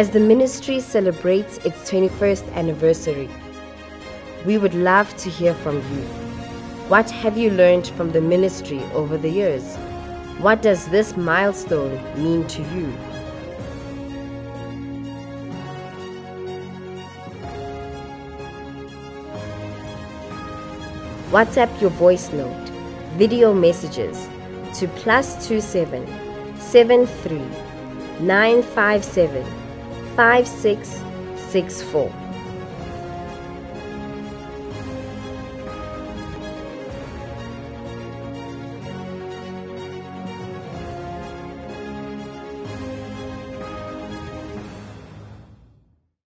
as the ministry celebrates its 21st anniversary. We would love to hear from you. What have you learned from the ministry over the years? What does this milestone mean to you? WhatsApp your voice note, video messages to +27 73 957 5664.